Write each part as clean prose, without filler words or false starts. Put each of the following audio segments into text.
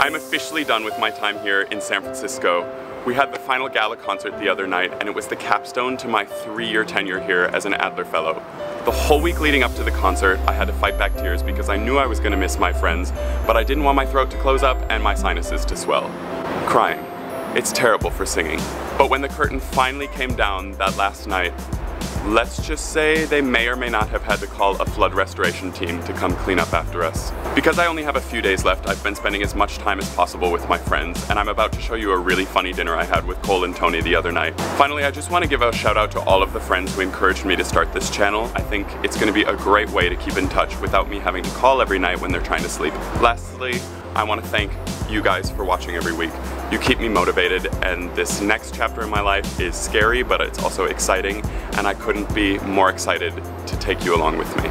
I'm officially done with my time here in San Francisco. We had the final gala concert the other night, and it was the capstone to my 3-year tenure here as an Adler Fellow. The whole week leading up to the concert, I had to fight back tears because I knew I was going to miss my friends, but I didn't want my throat to close up and my sinuses to swell. Crying. It's terrible for singing. But when the curtain finally came down that last night, let's just say they may or may not have had to call a flood restoration team to come clean up after us. Because I only have a few days left, I've been spending as much time as possible with my friends, and I'm about to show you a really funny dinner I had with Cole and Tony the other night. Finally, I just want to give a shout out to all of the friends who encouraged me to start this channel. I think it's going to be a great way to keep in touch without me having to call every night when they're trying to sleep. Lastly, I want to thank you guys for watching every week. You keep me motivated, and this next chapter in my life is scary, but it's also exciting, and I couldn't be more excited to take you along with me.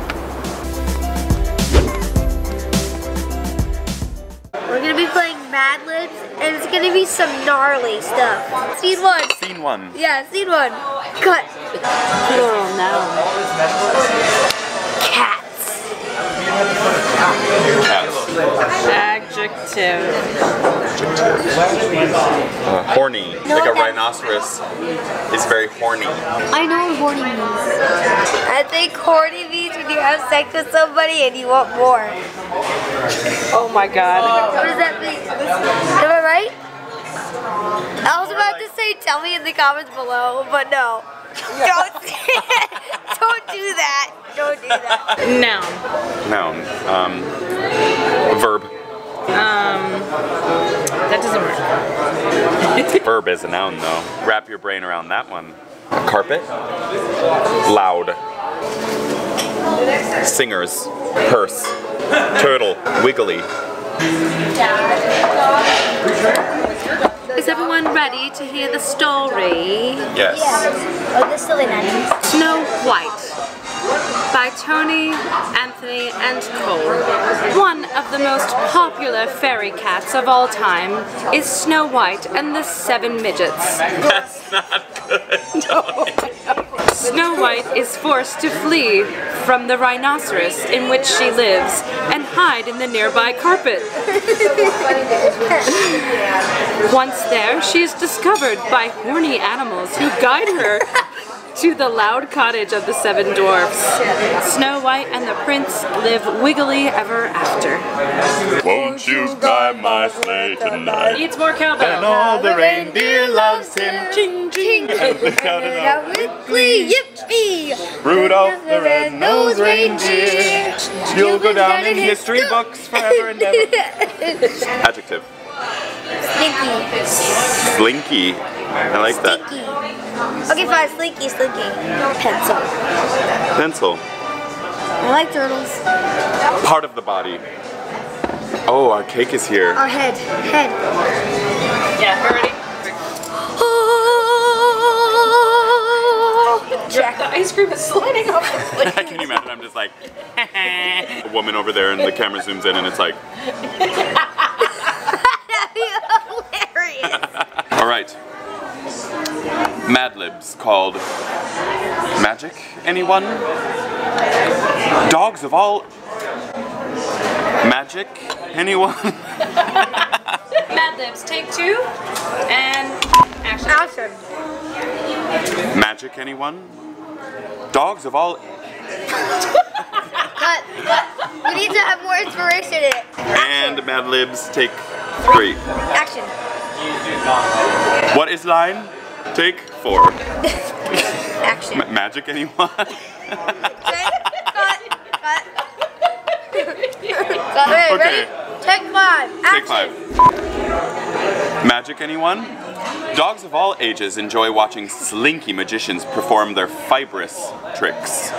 We're gonna be playing Mad Libs, and it's gonna be some gnarly stuff. Scene one. Scene one. Yeah, scene one. Cut. Plural noun. Cats. Cats. Adjective. Horny. No, like a rhinoceros is very horny. I know what horny means. I think horny means when you have sex with somebody and you want more. Oh my god. What does that mean? Am I right? I was about to say tell me in the comments below, but no. Don't say it. Don't do that. Don't do that. Noun. Noun. Verb. That doesn't work. Verb is a noun though. Wrap your brain around that one. A carpet. Loud. Singers. Purse. Turtle. Wiggly. Is everyone ready to hear the story? Yes. Yeah. Oh, the silly nannies. Snow White. By Tony, Anthony, and Cole. One of the most popular fairy cats of all time is Snow White and the 7 Midgets. That's not good. No. Snow White is forced to flee from the rhinoceros in which she lives and hide in the nearby carpet. Once there, she is discovered by horny animals who guide her to the loud cottage of the 7 Dwarfs. Snow White and the Prince live wiggily ever after. Won't you ride my sleigh tonight? It's more cowbell. And all the reindeer loves him. Ching, ching. They're shouting out with glee. Yippee! Rudolph the red-nosed reindeer. You'll go down in history books forever and ever. Adjective. Slinky. Slinky. I like that. Slinky. Okay, fine. Slinky, slinky. Pencil. Pencil. I like turtles. Part of the body. Oh, our cake is here. Our head. Head. Yeah, we're ready. The ice cream is sliding off the plate. I can imagine. I'm just like, a woman over there, and the camera zooms in, and it's like. That'd be hilarious. All right. Mad Libs called Magic, anyone? Dogs of all... Magic, anyone? Mad Libs, take 2, and action. Action. Magic, anyone? Dogs of all... But we need to have more inspiration in it. Action. And Mad Libs, take 3. Action. What is line? Take 4. Action. Magic, anyone? Cut. Okay. Ready? Take 5. Action. Take 5. Magic, anyone? Dogs of all ages enjoy watching slinky magicians perform their fibrous tricks.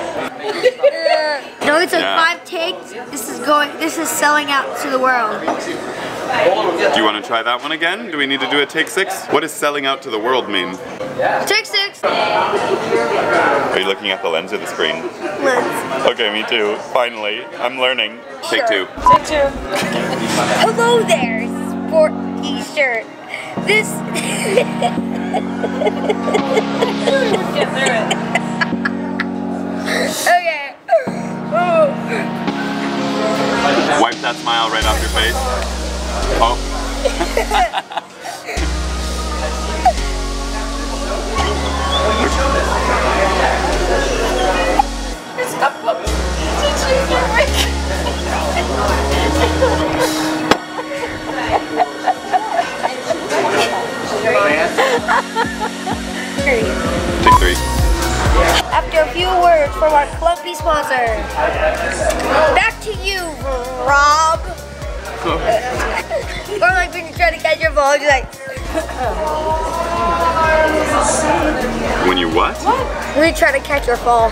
No, it's like 5 takes. This is selling out to the world. Do you want to try that one again? Do we need to do a take 6? What does selling out to the world mean? Take 6! Are you looking at the lens or the screen? Lens. Okay, me too. Finally. I'm learning. Sure. Take 2. Take 2. Hello there, sport t-shirt. This... Okay. Oh. Wipe that smile right off your face. Oh. After a few words from our clumpy sponsor, back to you, Rob. Or like when you try to catch your ball, you're like. When you what? What? When you try to catch your fall.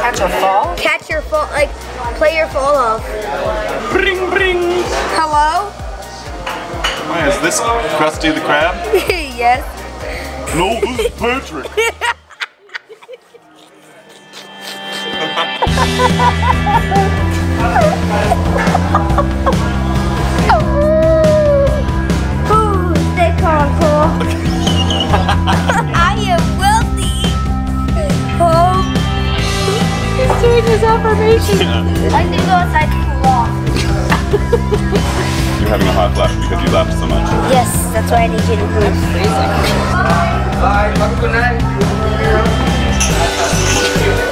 Catch your fall? Catch your fall, like play your fall off. Bring, bring. Hello? Why is this Krusty the Crab? Yes. No, this is Patrick. Ooh, stay calm, Cole. I am wealthy. Cole. He's doing his affirmation. Yeah. I need to go outside and walk. You're having a hot laugh because you laughed so much. Yes, that's why I need you to move. Bye. Bye. Have a good night.